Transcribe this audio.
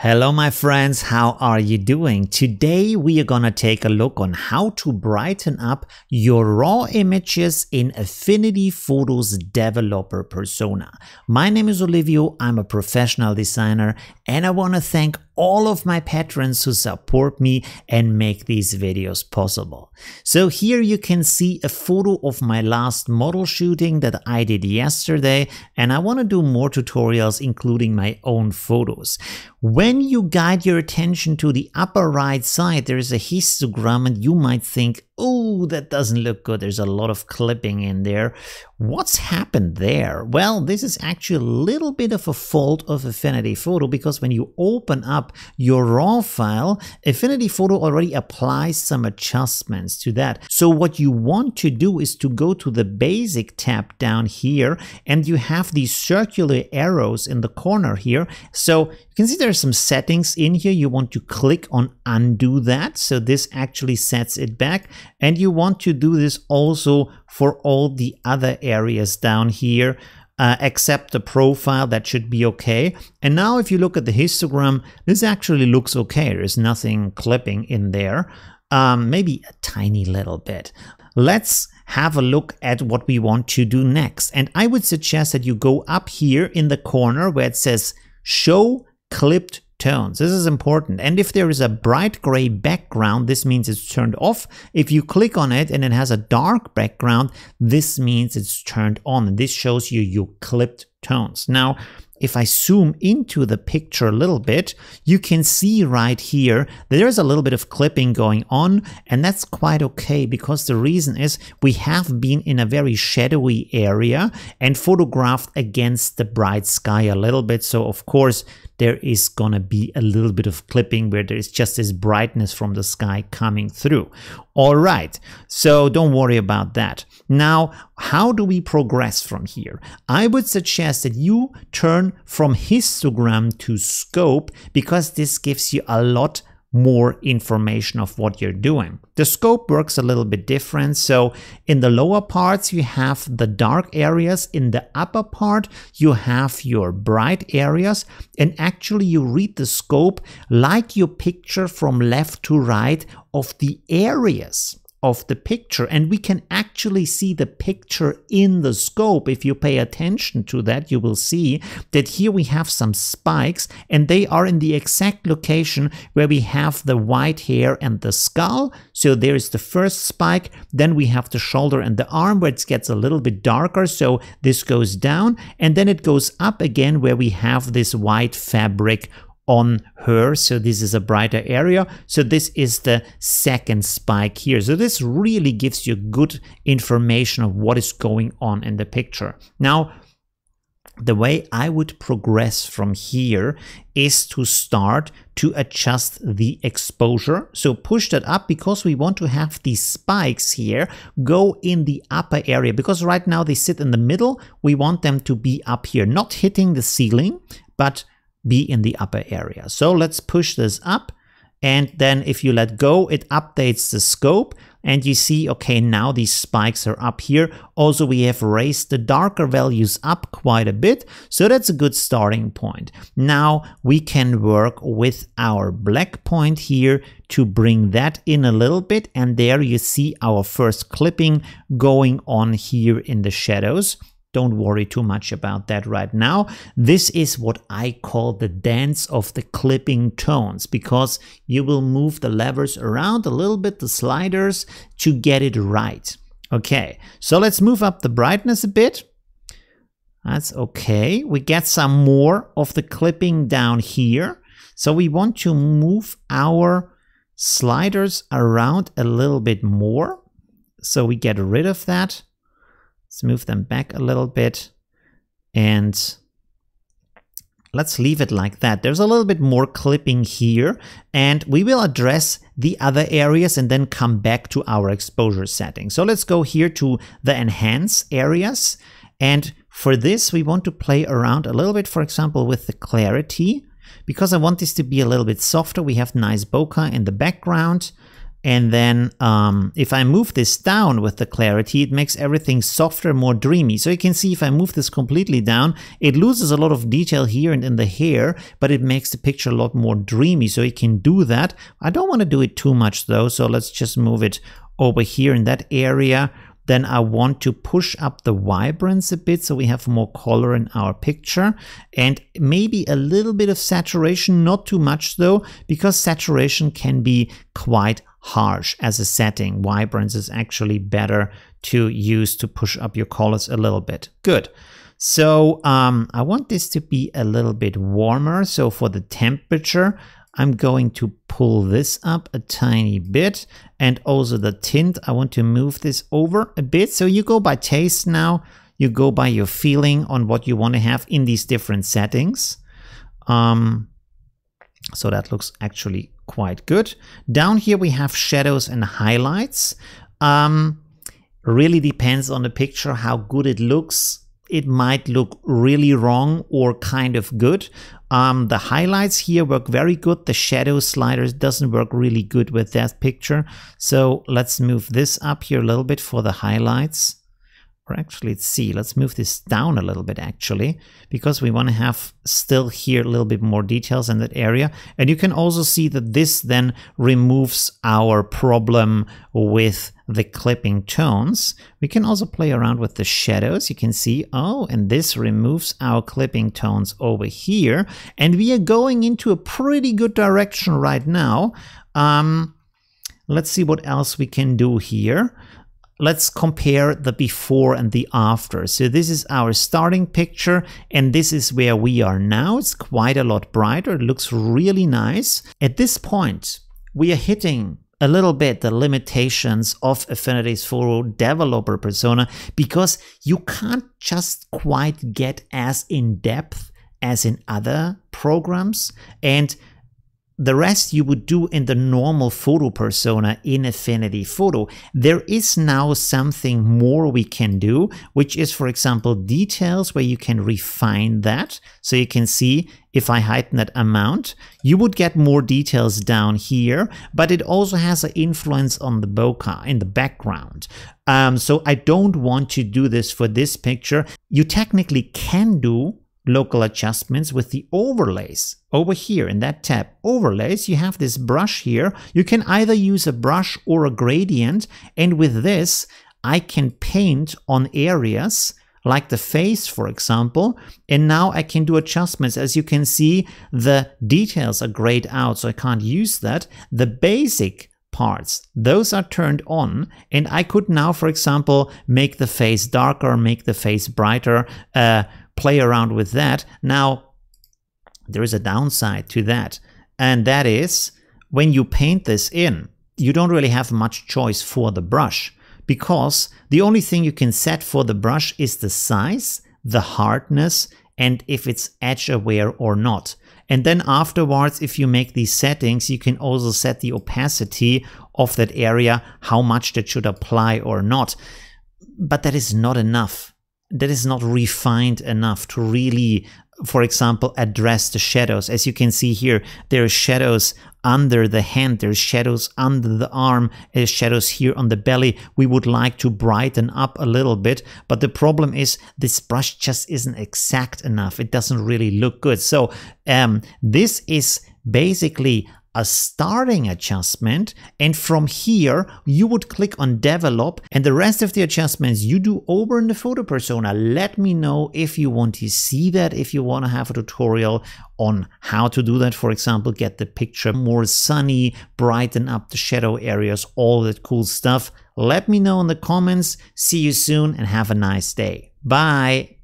Hello my friends, how are you doing? Today we are gonna take a look on how to brighten up your RAW images in Affinity Photos Developer Persona. My name is Olivio, I'm a professional designer and I wanna thank all of my patrons who support me and make these videos possible. So here you can see a photo of my last model shooting that I did yesterday, and I want to do more tutorials including my own photos. When you guide your attention to the upper right side, there is a histogram and you might think, oh, that doesn't look good, there's a lot of clipping in there. What's happened there? Well, this is actually a little bit of a fault of Affinity Photo, because when you open up your RAW file, Affinity Photo already applies some adjustments to that. So what you want to do is to go to the Basic tab down here, and you have these circular arrows in the corner here. So you can see there are some settings in here. You want to click on undo that, so this actually sets it back. And you want to do this also for all the other areas down here, except the profile. That should be okay. And now if you look at the histogram, this actually looks okay. There's nothing clipping in there, maybe a tiny little bit. Let's have a look at what we want to do next. And I would suggest that you go up here in the corner where it says Show Clipped Tones. This is important. And if there is a bright gray background, this means it's turned off. If you click on it and it has a dark background, this means it's turned on. This shows you your clipped tones. Now, if I zoom into the picture a little bit, you can see right here there's a little bit of clipping going on, and that's quite okay, because the reason is we have been in a very shadowy area and photographed against the bright sky a little bit. So of course there is gonna be a little bit of clipping where there is just this brightness from the sky coming through. All right, so don't worry about that. Now, how do we progress from here? I would suggest that you turn from histogram to scope, because this gives you a lot more information of what you're doing. The scope works a little bit different. So in the lower parts, you have the dark areas. In the upper part, you have your bright areas. And actually, you read the scope like your picture from left to right of the areas of the picture, and we can actually see the picture in the scope. If you pay attention to that, you will see that here we have some spikes, and they are in the exact location where we have the white hair and the skull. So there is the first spike, then we have the shoulder and the arm where it gets a little bit darker, so this goes down, and then it goes up again where we have this white fabric on her, so this is a brighter area. So this is the second spike here. So this really gives you good information of what is going on in the picture. Now, the way I would progress from here is to start to adjust the exposure. So push that up, because we want to have these spikes here go in the upper area, because right now they sit in the middle. We want them to be up here, not hitting the ceiling, but be in the upper area. So let's push this up, and then if you let go, it updates the scope, and you see, okay, now these spikes are up here. Also, we have raised the darker values up quite a bit, so that's a good starting point. Now we can work with our black point here to bring that in a little bit, and there you see our first clipping going on here in the shadows. Don't worry too much about that right now. This is what I call the dance of the clipping tones, because you will move the levers around a little bit, the sliders, to get it right. Okay, so let's move up the brightness a bit. That's okay. We get some more of the clipping down here. So we want to move our sliders around a little bit more. So we get rid of that. Let's move them back a little bit, and let's leave it like that. There's a little bit more clipping here, and we will address the other areas and then come back to our exposure setting. So let's go here to the enhance areas, and for this we want to play around a little bit, for example, with the clarity, because I want this to be a little bit softer. We have nice bokeh in the background. And then if I move this down with the clarity, it makes everything softer, more dreamy. So you can see if I move this completely down, it loses a lot of detail here and in the hair, but it makes the picture a lot more dreamy. So you can do that. I don't want to do it too much though. So let's just move it over here in that area. Then I want to push up the vibrance a bit so we have more color in our picture, and maybe a little bit of saturation, not too much though, because saturation can be quite harsh as a setting. Vibrance is actually better to use to push up your colors a little bit. Good. So I want this to be a little bit warmer. So for the temperature, I'm going to pull this up a tiny bit, and also the tint. I want to move this over a bit. So you go by taste now, you go by your feeling on what you want to have in these different settings. So that looks actually quite good. Down here we have shadows and highlights. Really depends on the picture how good it looks. It might look really wrong or kind of good. The highlights here work very good. The shadow sliders doesn't work really good with that picture. So let's move this up here a little bit for the highlights. Or actually, let's see, let's move this down a little bit actually, because we want to have still here a little bit more details in that area. And you can also see that this then removes our problem with the clipping tones. We can also play around with the shadows. You can see, oh, and this removes our clipping tones over here. And we are going into a pretty good direction right now. Let's see what else we can do here. Let's compare the before and the after. So this is our starting picture, and this is where we are now. It's quite a lot brighter. It looks really nice. At this point, we are hitting a little bit the limitations of Affinity Photos Developer Persona, because you can't just quite get as in-depth as in other programs. And the rest you would do in the normal photo persona in Affinity Photo. There is now something more we can do, which is, for example, details, where you can refine that. So you can see if I heighten that amount, you would get more details down here, but it also has an influence on the bokeh in the background. So I don't want to do this for this picture. You technically can do local adjustments with the overlays. Over here in that tab, overlays, you have this brush here. You can either use a brush or a gradient, and with this I can paint on areas like the face, for example, and now I can do adjustments. As you can see, the details are grayed out, so I can't use that. The basic parts, those are turned on, and I could now, for example, make the face darker, make the face brighter, play around with that. Now, there is a downside to that, and that is when you paint this in, you don't really have much choice for the brush, because the only thing you can set for the brush is the size, the hardness, and if it's edge aware or not. And then afterwards, if you make these settings, you can also set the opacity of that area, how much that should apply or not. But that is not enough. That is not refined enough to really, for example, address the shadows. As you can see here, there are shadows under the hand, there's shadows under the arm, there's shadows here on the belly. We would like to brighten up a little bit, but the problem is this brush just isn't exact enough. It doesn't really look good. So this is basically a starting adjustment, and from here you would click on develop, and the rest of the adjustments you do over in the photo persona. Let me know if you want to see that, if you want to have a tutorial on how to do that. For example, get the picture more sunny, brighten up the shadow areas, all that cool stuff. Let me know in the comments. See you soon and have a nice day. Bye.